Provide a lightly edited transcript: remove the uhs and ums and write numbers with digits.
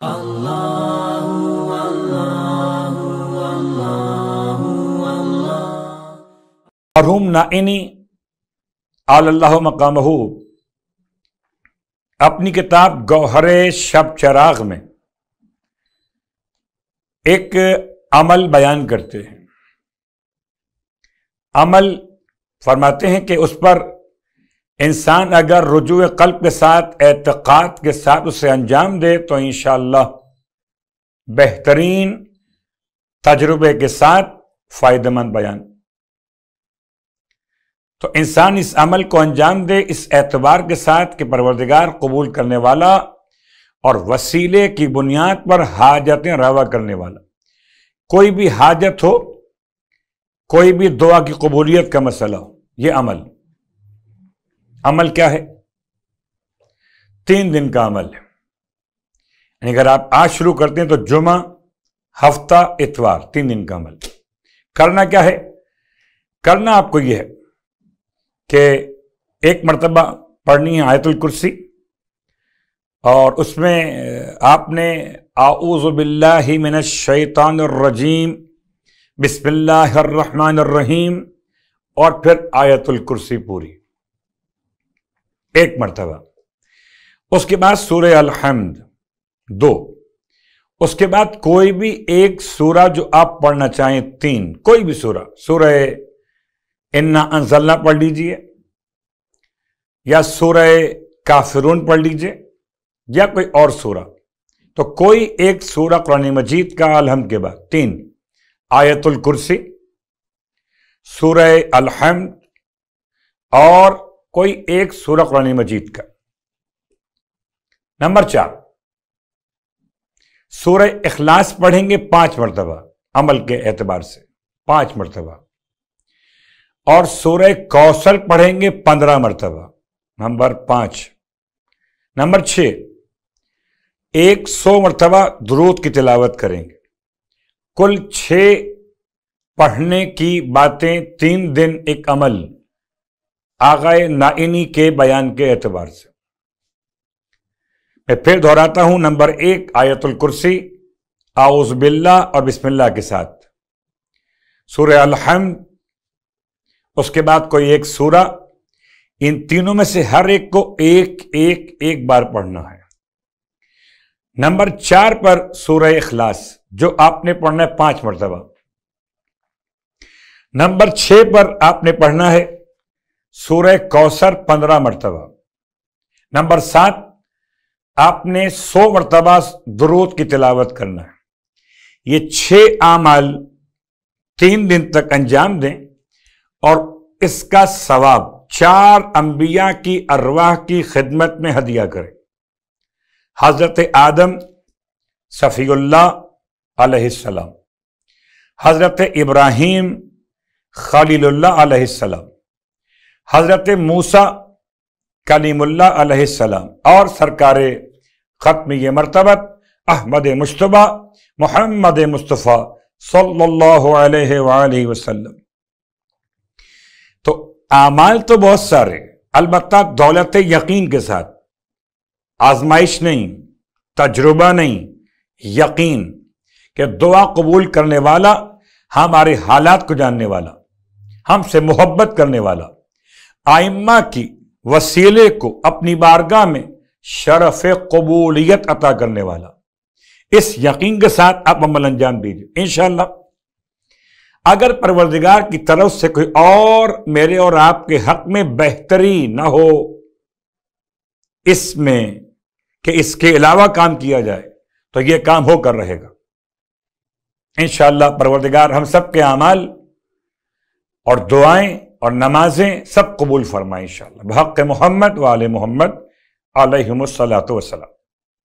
Allahu Allahu Allahu Allahu मरहूम नाइनी आल्लाहु मकामहू अपनी किताब गौहरे शब चराग में एक अमल बयान करते हैं। अमल फरमाते हैं कि उस पर इंसान अगर रुजू कल्ब के साथ एतकाद के साथ उसे अंजाम दे तो इंशाअल्लाह बेहतरीन तजुर्बे के साथ फ़ायदेमंद बयान। तो इंसान इस अमल को अंजाम दे इस एतबार के साथ कि परवरदिगार कबूल करने वाला और वसीले की बुनियाद पर हाजतें रवा करने वाला। कोई भी हाजत हो, कोई भी दुआ की कबूलियत का मसला हो, यह अमल अमल क्या है? 3 दिन का अमल है। यानी अगर आप आज शुरू करते हैं तो जुमा, हफ्ता, इतवार, 3 दिन का अमल। करना क्या है? करना आपको यह है कि एक मरतबा पढ़नी है आयतुल कुर्सी और उसमें आपने आऊज़ु बिल्लाहि मिनश शैतानिर रजीम बिस्मिल्लाहिर रहमानिर रहीम और फिर आयतुल कुर्सी पूरी एक मरतबा। उसके बाद सूरह अल्हम्द 2, उसके बाद कोई भी एक सूरा जो आप पढ़ना चाहें 3, कोई भी सूरा, सूरह इन्ना अंज़लना पढ़ लीजिए या सूरह काफिरून पढ़ लीजिए या कोई और सूरा। तो कोई एक सूरा कुरान मजीद का अल्हम्द के बाद 3, आयतुल कुर्सी, सूरह अल्हम्द और कोई एक सूरा कुरान मजीद का। नंबर 4, सूरह इखलास पढ़ेंगे 5 मरतबा अमल के एतबार से 5 मरतबा और सूरह कौसर पढ़ेंगे 15 मरतबा। नंबर 5। नंबर 6, 100 मरतबा दुरूद की तिलावत करेंगे। कुल 6 पढ़ने की बातें 3 दिन एक अमल आगाए नाइनी के बयान के एतबार से। मैं फिर दोहराता हूं, नंबर 1 आयतुल कुर्सी आउज़ बिल्ला और बिस्मिल्लाह के साथ, सूरह अल्हम्द, उसके बाद कोई एक सूरा। इन तीनों में से हर एक को एक एक एक बार पढ़ना है। नंबर 4 पर सूरह इखलास जो आपने पढ़ना है 5 मरतबा। नंबर 6 पर आपने पढ़ना है सूरह कौसर 15 मरतबा। नंबर 7 आपने 100 मरतबा दुरूद की तिलावत करना है। ये 6 आमाल 3 दिन तक अंजाम दें और इसका सवाब 4 अंबिया की अरवाह की खिदमत में हदिया करें। हजरत आदम सफ़ीउल्लाह अलैहिस्सलाम, हजरत इब्राहीम खलीलुल्लाह अलैहिस्सलाम, हजरत मूसा कलीमुल्लाह अलैहिस्सलाम और सरकार ख़त्म ये मरतबत अहमद मुश्तबा मोहम्मद मुस्तफ़ा सल्लल्लाहु अलैहि वसल्लम। तो आमाल तो बहुत सारे, अलबत्ता दौलत यकीन के साथ, आजमाइश नहीं, तजुर्बा नहीं, यकीन कि दुआ कबूल करने वाला, हमारे हालात को जानने वाला, हमसे मोहब्बत करने वाला, आइम्मा की वसीले को अपनी बारगाह में शरफ कबूलियत अता करने वाला। इस यकीन के साथ आप अमल अंजाम दीजिए इंशाअल्लाह। अगर परवरदिगार की तरफ से कोई और मेरे और आपके हक में बेहतरी ना हो इसमें कि इसके अलावा काम किया जाए तो यह काम होकर रहेगा इंशाअल्लाह। परवरदिगार हम सब के अमाल और दुआएं और नमाजें सब कबूल फरमाए इंशाअल्लाह। बहक़ मोहम्मद व आले मोहम्मद अलैहिमुस्सलातु वस्सलाम।